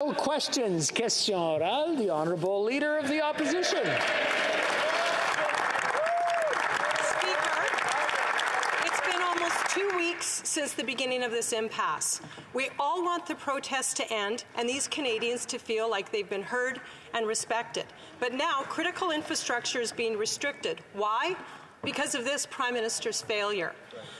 Questions. Question orale. The Honourable Leader of the Opposition. Speaker, it's been almost 2 weeks since the beginning of this impasse. We all want the protests to end and these Canadians to feel like they've been heard and respected. But now critical infrastructure is being restricted. Why? Because of this Prime Minister's failure.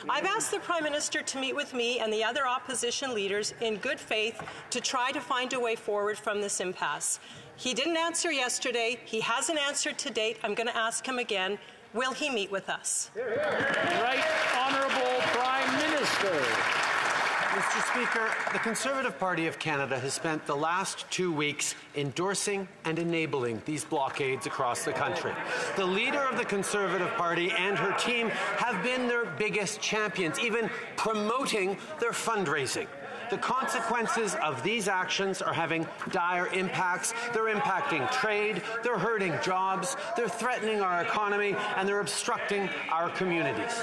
I've asked the Prime Minister to meet with me and the other opposition leaders in good faith to try to find a way forward from this impasse. He didn't answer yesterday. He hasn't answered to date. I'm going to ask him again. Will he meet with us? Right Honourable Prime Minister. Mr. Speaker, the Conservative Party of Canada has spent the last 2 weeks endorsing and enabling these blockades across the country. The leader of the Conservative Party and her team have been their biggest champions, even promoting their fundraising. The consequences of these actions are having dire impacts. They're impacting trade, they're hurting jobs, they're threatening our economy, and they're obstructing our communities.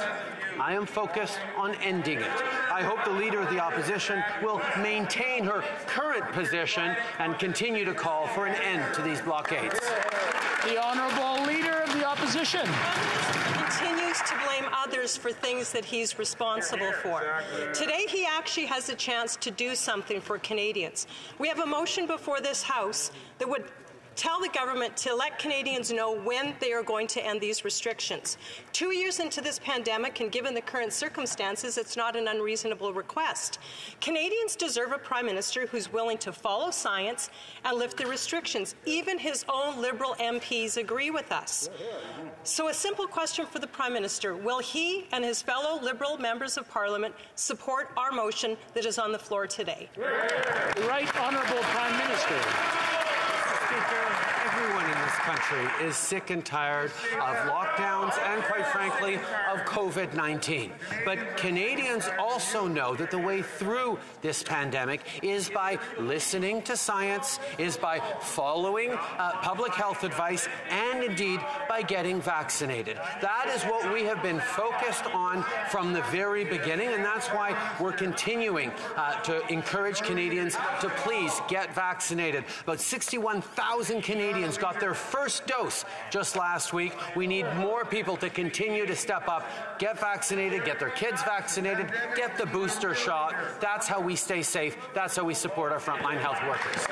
I am focused on ending it. I hope the Leader of the Opposition will maintain her current position and continue to call for an end to these blockades. The Honourable Leader of the Opposition. Continues to blame others for things that he's responsible for. Today, he actually has a chance to do something for Canadians. We have a motion before this House that would tell the government to let Canadians know when they are going to end these restrictions. 2 years into this pandemic, and given the current circumstances, it's not an unreasonable request. Canadians deserve a Prime Minister who's willing to follow science and lift the restrictions. Even his own Liberal MPs agree with us. So a simple question for the Prime Minister. Will he and his fellow Liberal members of Parliament support our motion that is on the floor today? Right Honourable Prime Minister. Everyone in this country is sick and tired of lockdowns and, quite frankly, of COVID-19. But Canadians also know that the way through this pandemic is by listening to science, is by following public health advice, and indeed by getting vaccinated. That is what we have been focused on from the very beginning, and that's why we're continuing to encourage Canadians to please get vaccinated. About 61,000 Canadians got their first dose just last week. We need more people to continue to step up, get vaccinated, get their kids vaccinated, get the booster shot. That's how we stay safe. That's how we support our frontline health workers.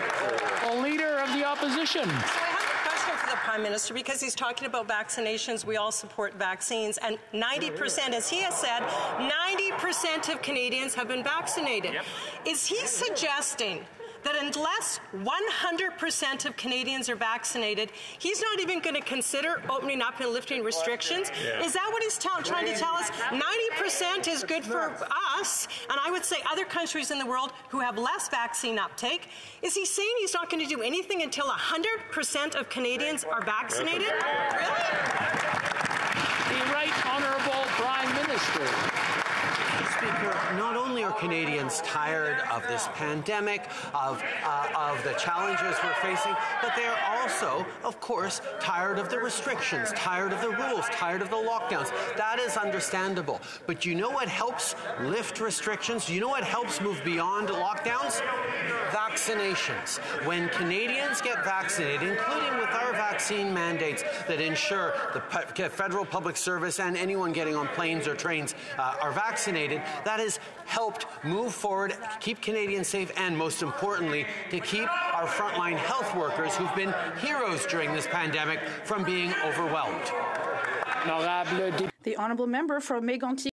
The Leader of the Opposition. Prime Minister, because he's talking about vaccinations, we all support vaccines, and 90%, as he has said, 90% of Canadians have been vaccinated. Yep. Is he suggesting that unless 100% of Canadians are vaccinated, he's not even going to consider opening up and lifting restrictions? Yeah. Is that what he's trying to tell us? 90% is good for us, and I would say other countries in the world who have less vaccine uptake. Is he saying he's not going to do anything until 100% of Canadians are vaccinated? Really? The Right Honourable Prime Minister. Not only are Canadians tired of this pandemic, of the challenges we're facing, but they are also, of course, tired of the restrictions, tired of the rules, tired of the lockdowns. That is understandable. But you know what helps lift restrictions? You know what helps move beyond lockdowns? Vaccinations. When Canadians get vaccinated, including with our vaccine mandates that ensure the federal public service and anyone getting on planes or trains are vaccinated, that has helped move forward, keep Canadians safe, and most importantly, to keep our frontline health workers who've been heroes during this pandemic from being overwhelmed. The Honourable Member from Mégantic.